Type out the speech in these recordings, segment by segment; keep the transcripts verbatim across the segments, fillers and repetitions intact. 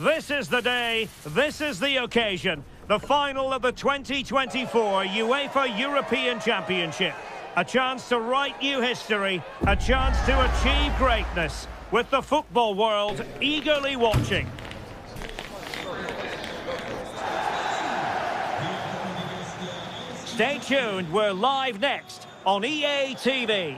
This is the day, this is the occasion. The final of the twenty twenty-four UEFA European Championship. A chance to write new history, a chance to achieve greatness, with the football world eagerly watching. Stay tuned, we're live next on E A T V.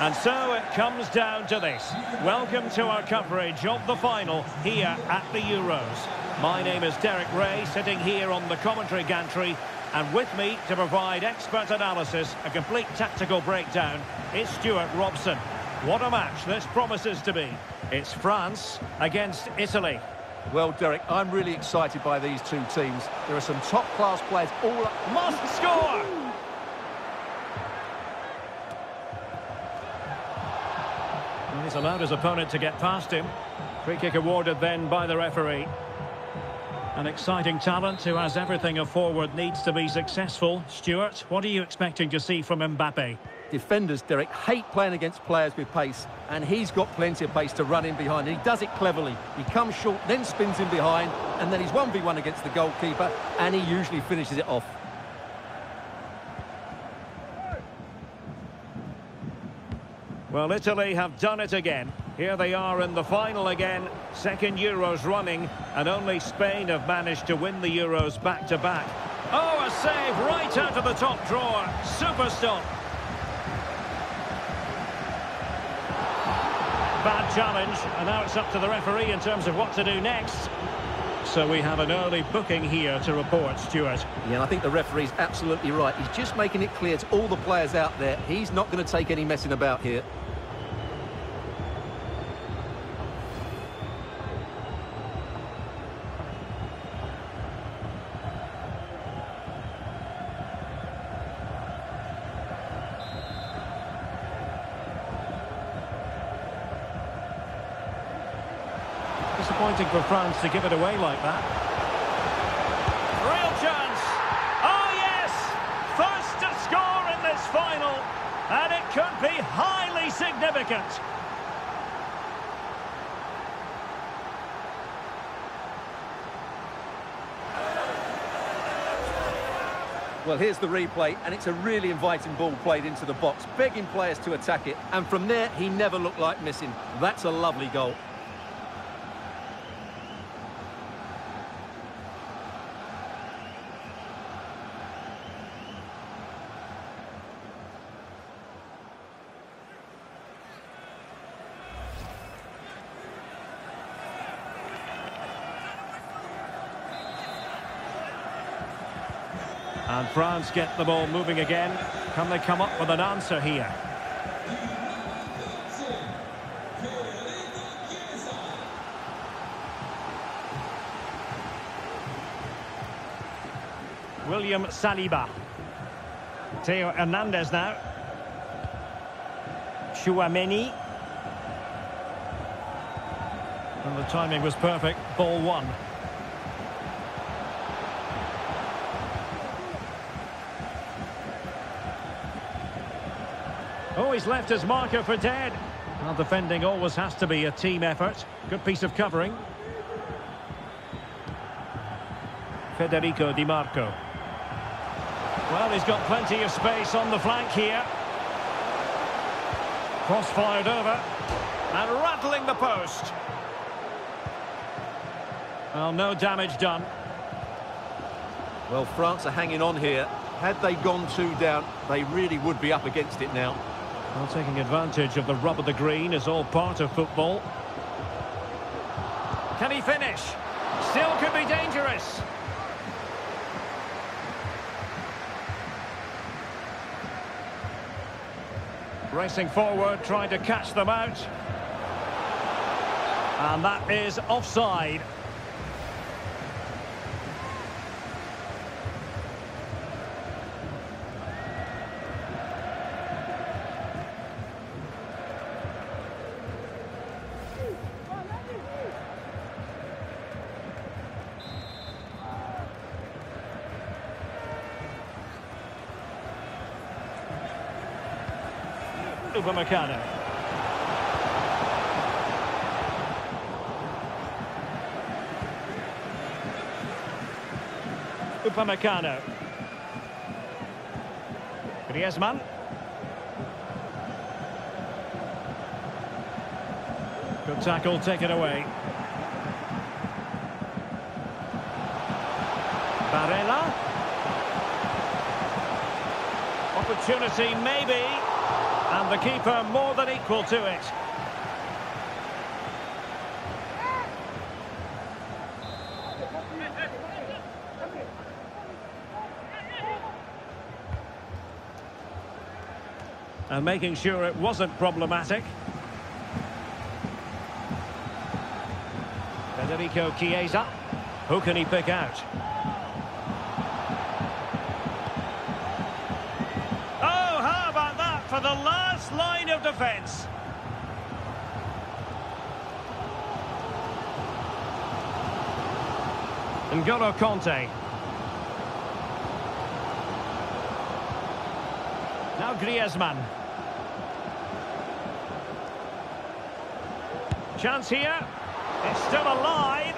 And so it comes down to this. Welcome to our coverage of the final here at the Euros. My name is Derek Ray, sitting here on the commentary gantry, and with me to provide expert analysis, a complete tactical breakdown, is Stuart Robson. What a match this promises to be. It's France against Italy. Well, Derek, I'm really excited by these two teams. There are some top-class players all up. Must score! He's allowed his opponent to get past him. Free kick awarded then by the referee. An exciting talent who has everything a forward needs to be successful. Stuart, what are you expecting to see from Mbappe? Defenders, Derek, hate playing against players with pace, and he's got plenty of pace to run in behind. He does it cleverly. He comes short, then spins in behind, and then he's one v one against the goalkeeper, and he usually finishes it off. Well, Italy have done it again. Here they are in the final again, second Euros running, and only Spain have managed to win the Euros back-to-back. Oh, a save right out of the top drawer. Super stop. Bad challenge, and now it's up to the referee in terms of what to do next. So we have an early booking here to report, Stuart. Yeah, and I think the referee's absolutely right. He's just making it clear to all the players out there, he's not going to take any messing about here. Disappointing for France to give it away like that. Real chance. Oh, yes. First to score in this final. And it could be highly significant. Well, here's the replay, and it's a really inviting ball played into the box, begging players to attack it. And from there, he never looked like missing. That's a lovely goal. And France get the ball moving again. Can they come up with an answer here? William Saliba. Theo Hernandez now. Chouameni. And the timing was perfect. Ball one. Oh, he's left his marker for dead. Well, defending always has to be a team effort. Good piece of covering. Federico Di Marco. Well, he's got plenty of space on the flank here. Cross fired over. And rattling the post. Well, no damage done. Well, France are hanging on here. Had they gone two down, they really would be up against it now. Well, taking advantage of the rub of the green is all part of football. Can he finish? Still could be dangerous. Racing forward, trying to catch them out. And that is offside. Upamecano. Upamecano. Griezmann. Good tackle, take it away. Barella. Opportunity maybe, and the keeper more than equal to it. And making sure it wasn't problematic. Federico Chiesa. Who can he pick out? For the last line of defence. And N'Golo Kanté. Now Griezmann. Chance here. It's still alive.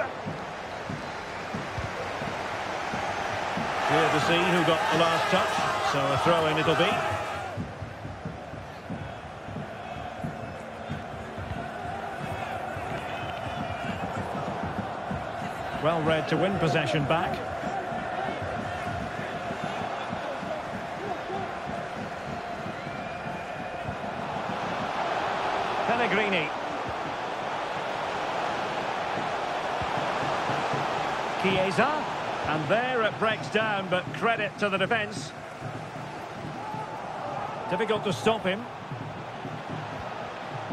Clear to see who got the last touch. So a throw in it'll be. Well read to win possession back. Pellegrini. Chiesa. And there it breaks down, but credit to the defence. Difficult to stop him.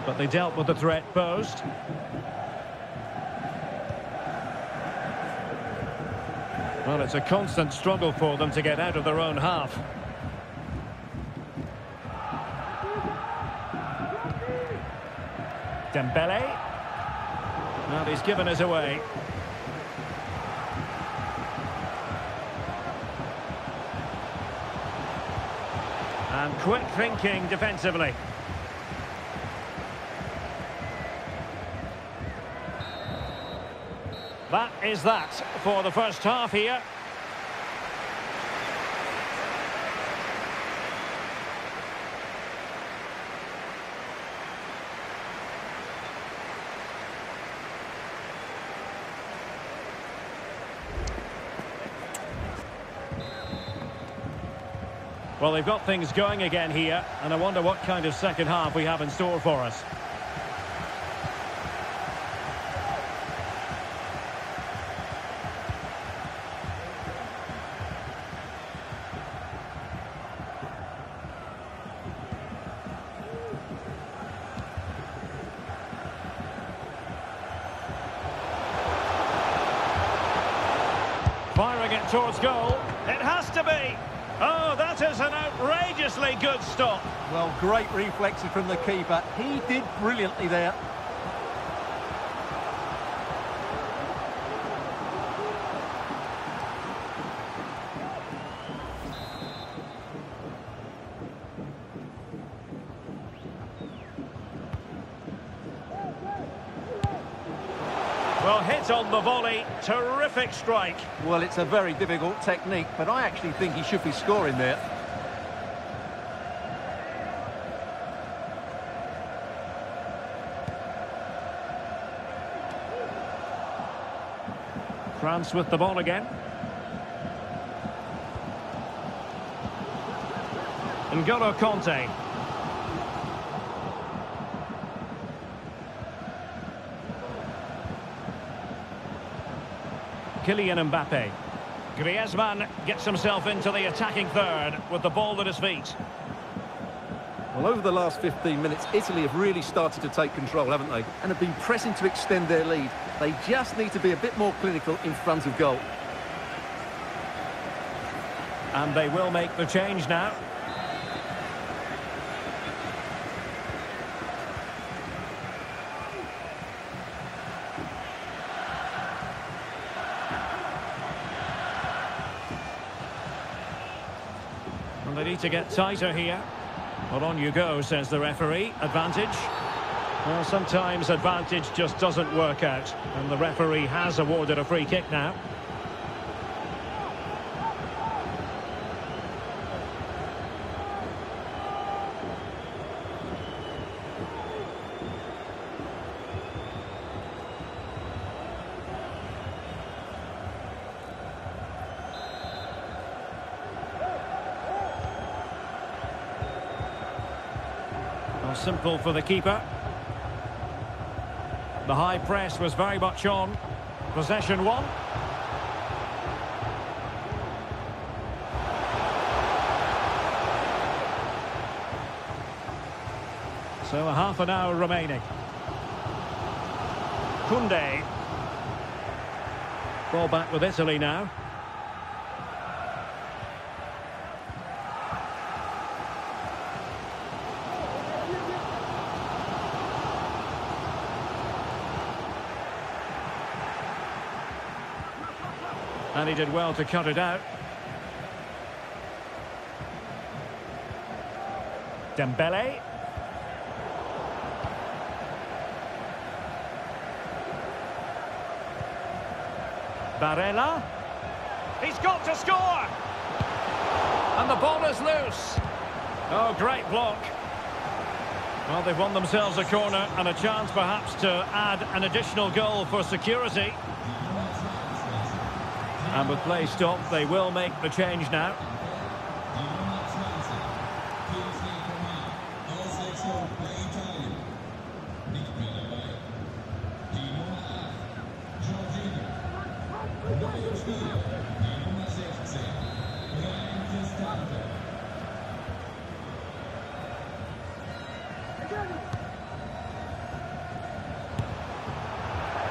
But they dealt with the threat posed. Well, it's a constant struggle for them to get out of their own half. Dembélé. Now he's given us away. And quick thinking defensively. That is that for the first half here. Well, they've got things going again here, and I wonder what kind of second half we have in store for us. Firing it towards goal. It has to be. Oh, that is an outrageously good stop. Well, great reflexes from the keeper. He did brilliantly there. Well, hit on the volley, terrific strike. Well, it's a very difficult technique, but I actually think he should be scoring there. France with the ball again. And N'Golo Kanté. Kylian Mbappe. Griezmann gets himself into the attacking third with the ball at his feet. Well, over the last fifteen minutes, Italy have really started to take control, haven't they? And have been pressing to extend their lead. They just need to be a bit more clinical in front of goal. And they will make the change now. They need to get tighter here. Well, on you go, says the referee. Advantage. Well, sometimes advantage just doesn't work out, and the referee has awarded a free kick now. Simple for the keeper. The high press was very much on. Possession won. So a half an hour remaining. Koundé. Ball back with Italy now. And he did well to cut it out. Dembélé. Barella. He's got to score! And the ball is loose. Oh, great block. Well, they've won themselves a corner and a chance perhaps to add an additional goal for security. And with play stopped, they will make the change now.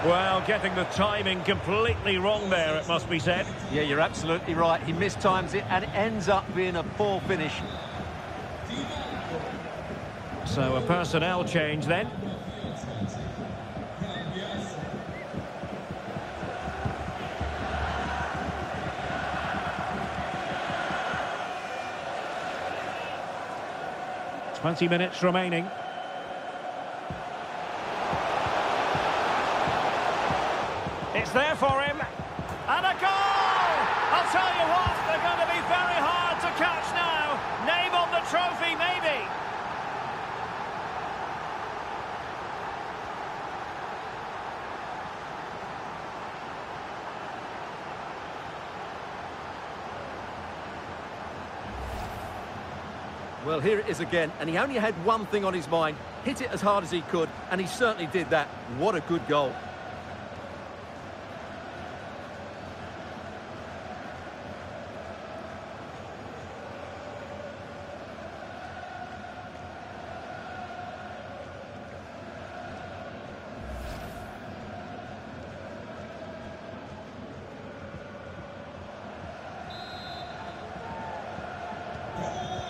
Well, getting the timing completely wrong there, it must be said. Yeah, you're absolutely right. He mistimes it and it ends up being a poor finish. So a personnel change then. twenty minutes remaining. It's there for him, and a goal! I'll tell you what, they're going to be very hard to catch now. Name on the trophy, maybe. Well, here it is again, and he only had one thing on his mind. Hit it as hard as he could, and he certainly did that. What a good goal.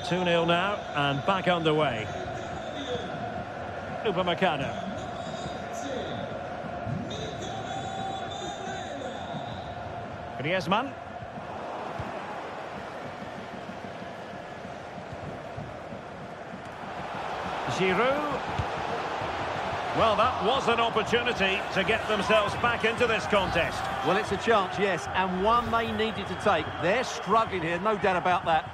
two nil now, and back underway. Upamecano. Griezmann. Giroud. Well, that was an opportunity to get themselves back into this contest. Well, it's a chance, yes, and one they needed to take. They're struggling here, no doubt about that.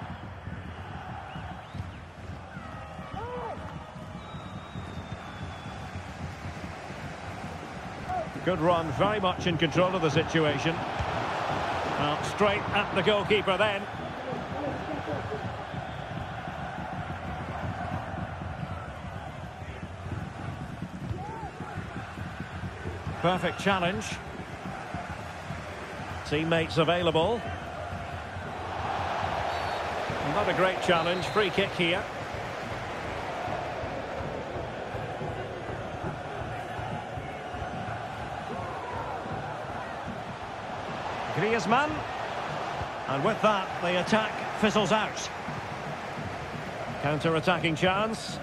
Good run, very much in control of the situation. Well, straight at the goalkeeper then. Perfect challenge. Teammates available. Not a great challenge, free kick here. Griezmann, and with that the attack fizzles out. Counter-attacking chance.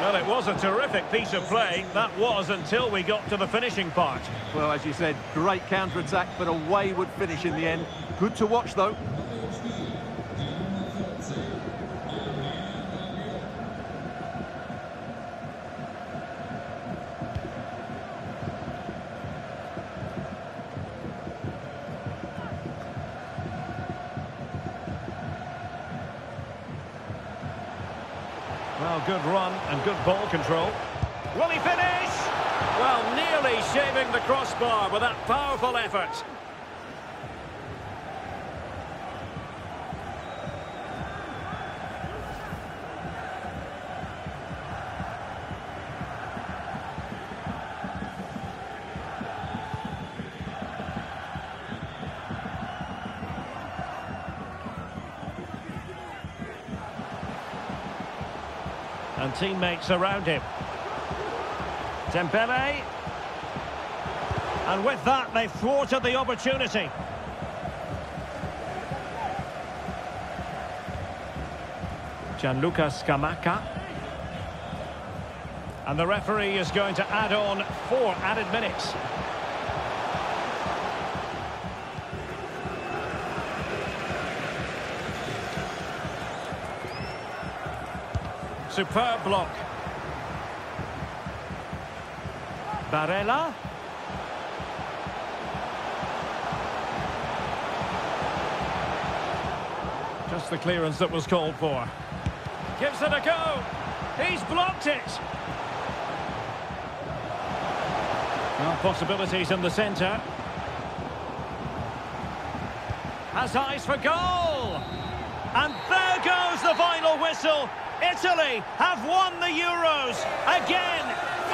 Oh, Well, it was a terrific piece of play. That was until we got to the finishing part. Well, as you said, great counter-attack, but a wayward finish in the end. Good to watch, though. Well, good run and good ball control. Will he finish? Well, nearly shaving the crossbar with that powerful effort. And teammates around him. Dembélé. And with that, they thwarted the opportunity. Gianluca Scamacca. And the referee is going to add on four added minutes. Superb block. Barella. Just the clearance that was called for. Gives it a go. He's blocked it. Well, possibilities in the centre. Has eyes for goal. And there goes the final whistle. Italy have won the Euros again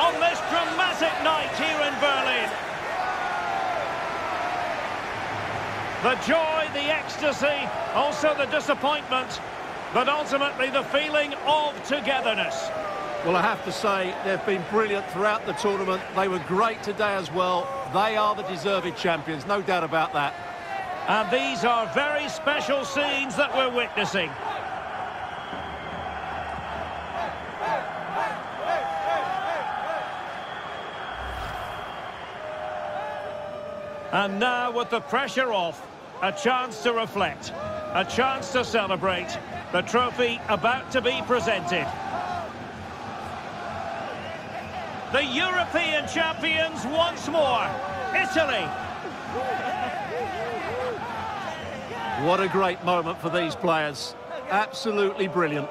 on this dramatic night here in Berlin. The joy, the ecstasy, also the disappointment, but ultimately the feeling of togetherness. Well, I have to say, they've been brilliant throughout the tournament. They were great today as well. They are the deserved champions, no doubt about that. And these are very special scenes that we're witnessing. And now, with the pressure off, a chance to reflect, a chance to celebrate, the trophy about to be presented. The European champions once more, Italy. What a great moment for these players. Absolutely brilliant.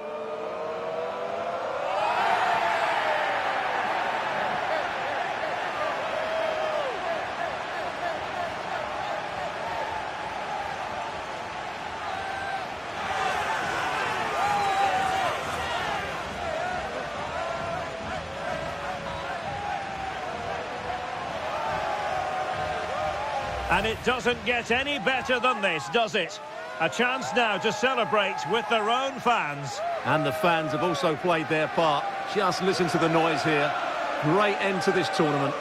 And it doesn't get any better than this, does it? A chance now to celebrate with their own fans. And the fans have also played their part. Just listen to the noise here. Great end to this tournament.